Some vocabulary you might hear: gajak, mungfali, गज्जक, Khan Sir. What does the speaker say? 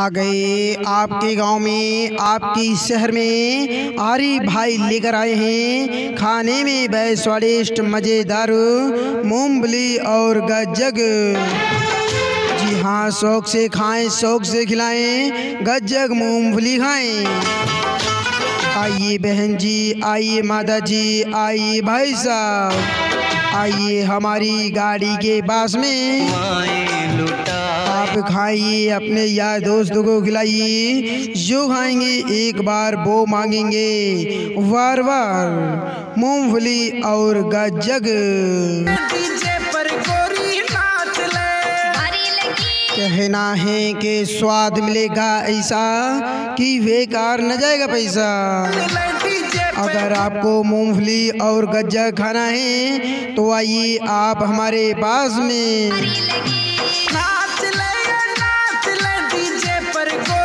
आ गए आपके गांव में, आपकी शहर में आरिफ भाई लेकर आए हैं खाने में बे स्वादिष्ट मज़ेदार मूंगफली और गजक। जी हाँ, शौक से खाएं, शौक से खिलाएं, गजक मूंगफली खाएं। आइए बहन जी, आइए माता जी, आइए भाई साहब, आइए हमारी गाड़ी के पास में आप खाइए, अपने यार दोस्तों को खिलाइए। जो खाएंगे एक बार वो मांगेंगे बार बार, मूंगफली और गजक। कहना है कि स्वाद मिलेगा ऐसा कि बेकार न जाएगा पैसा। अगर आपको मूंगफली और गज्जा खाना है तो आइए आप हमारे पास में।